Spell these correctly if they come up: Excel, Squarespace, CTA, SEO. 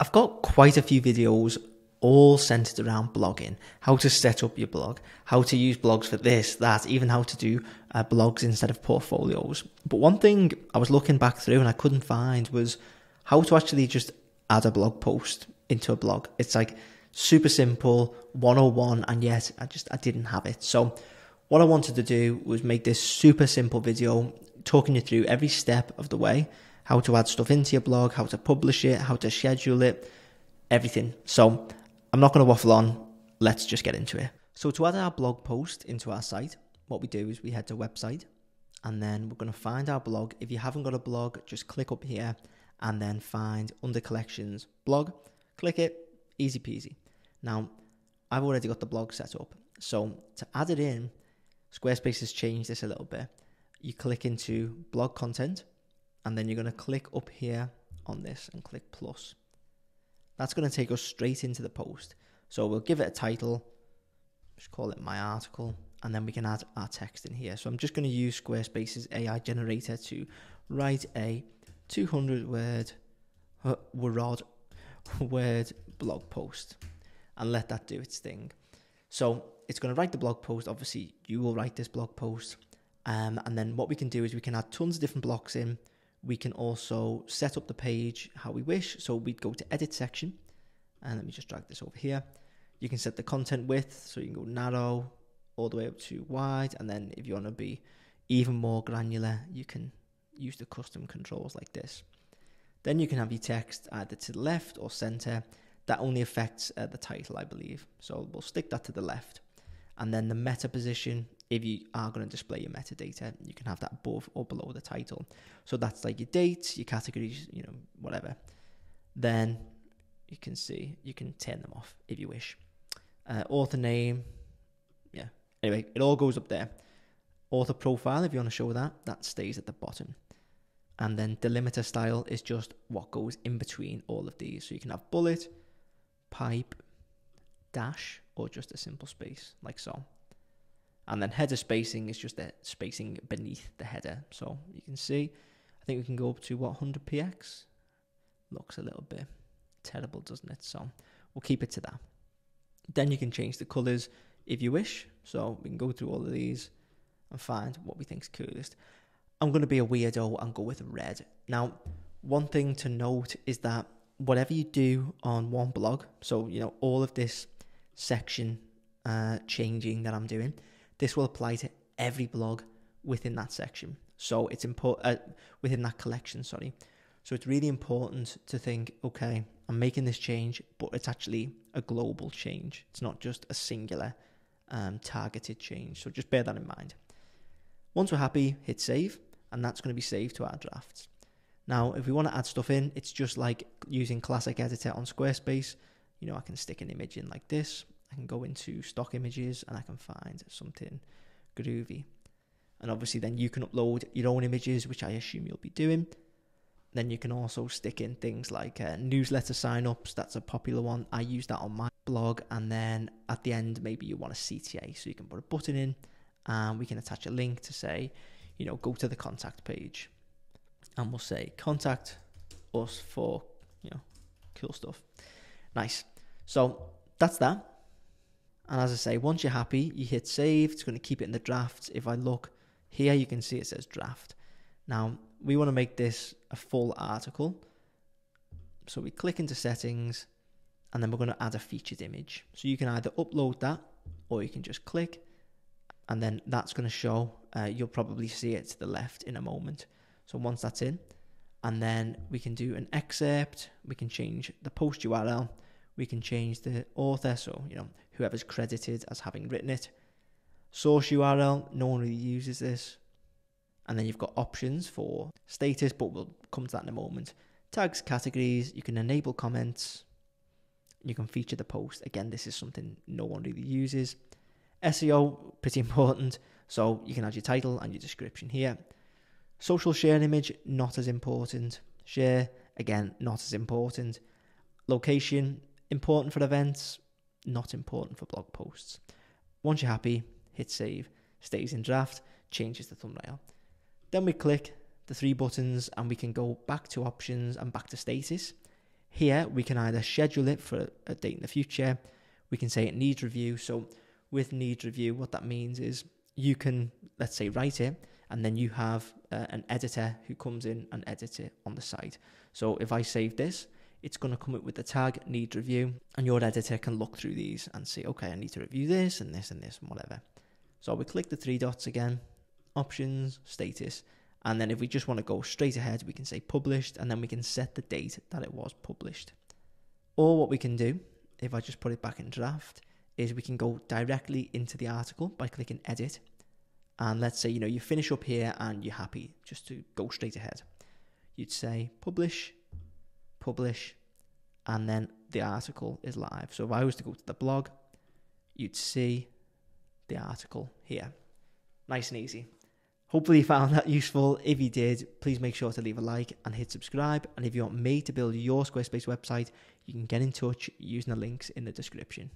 I've got quite a few videos all centered around blogging, how to set up your blog, how to use blogs for this, that, even how to do blogs instead of portfolios. But one thing I was looking back through and I couldn't find was how to actually just add a blog post into a blog. It's like super simple, 101, and yet I didn't have it. So what I wanted to do was make this super simple video talking you through every step of the way, how to add stuff into your blog, how to publish it, how to schedule it, everything. So I'm not going to waffle on, let's just get into it. So to add our blog post into our site, what we do is we head to website and then we're going to find our blog. If you haven't got a blog, just click up here and then find under collections blog, click it, easy peasy. Now I've already got the blog set up. So to add it in, Squarespace has changed this a little bit. You click into blog content and then you're going to click up here on this and click plus. That's going to take us straight into the post. So we'll give it a title, just call it my article, and then we can add our text in here. So I'm just going to use Squarespace's AI generator to write a 200-word blog post and let that do its thing. So it's going to write the blog post. Obviously, you will write this blog post. And then what we can do is we can add tons of different blocks in. We can also set up the page how we wish. So we'd go to edit section and let me just drag this over here. You can set the content width. So you can go narrow all the way up to wide. And then if you want to be even more granular, you can use the custom controls like this. Then you can have your text either to the left or center. That only affects the title, I believe. So we'll stick that to the left. And then the meta position, if you are going to display your metadata, you can have that above or below the title. So that's like your dates, your categories, you know, whatever. Then you can see, you can turn them off if you wish. Author name, yeah. Anyway, it all goes up there. Author profile, if you want to show that, that stays at the bottom. And then delimiter style is just what goes in between all of these. So you can have bullet, pipe, dash, or just a simple space like so. And then header spacing is just the spacing beneath the header. So you can see, I think we can go up to what, 100px? Looks a little bit terrible, doesn't it? So we'll keep it to that. Then you can change the colors if you wish. So we can go through all of these and find what we think's coolest. I'm going to be a weirdo and go with red. Now, one thing to note is that whatever you do on one blog, so, you know, all of this section changing that I'm doing, this will apply to every blog within that section. So it's important within that collection, sorry. So it's really important to think, okay, I'm making this change, but it's actually a global change. It's not just a singular targeted change. So just bear that in mind. Once we're happy, hit save, and that's going to be saved to our drafts. Now, if we want to add stuff in, it's just like using classic editor on Squarespace. You know, I can stick an image in like this. I can go into stock images and I can find something groovy. And obviously then you can upload your own images, which I assume you'll be doing. Then you can also stick in things like newsletter signups. That's a popular one. I use that on my blog. And then at the end, maybe you want a CTA. So you can put a button in and we can attach a link to say, you know, go to the contact page. And we'll say, contact us for, you know, cool stuff. Nice. So that's that. And as I say, once you're happy, you hit save. It's going to keep it in the drafts. If I look here, you can see it says draft. Now, we want to make this a full article. So we click into settings and then we're going to add a featured image. So you can either upload that or you can just click and then that's going to show. You'll probably see it to the left in a moment. So once that's in, and then we can do an excerpt. We can change the post URL. We can change the author, so, you know, whoever's credited as having written it. Source URL, no one really uses this. And then you've got options for status, but we'll come to that in a moment. Tags, categories, you can enable comments. You can feature the post. Again, this is something no one really uses. SEO, pretty important. So you can add your title and your description here. Social share image, not as important. Share, again, not as important. Location, important for events, not important for blog posts. Once you're happy, hit save, stays in draft, changes the thumbnail. Then we click the three buttons and we can go back to options and back to status, Here, we can either schedule it for a date in the future. We can say it needs review. So with needs review, what that means is you can, let's say, write it, and then you have an editor who comes in and edits it on the side. So if I save this, it's going to come up with the tag needs review, and your editor can look through these and see, okay, I need to review this and this and this and whatever. So we click the three dots again, options, status, and then if we just want to go straight ahead, we can say published, and then we can set the date that it was published. Or what we can do, if I just put it back in draft, is we can go directly into the article by clicking edit. And let's say, you know, you finish up here and you're happy just to go straight ahead. You'd say publish, publish, and then the article is live. So if I was to go to the blog, you'd see the article here. Nice and easy. Hopefully you found that useful. If you did, please make sure to leave a like and hit subscribe. And if you want me to build your Squarespace website, you can get in touch using the links in the description.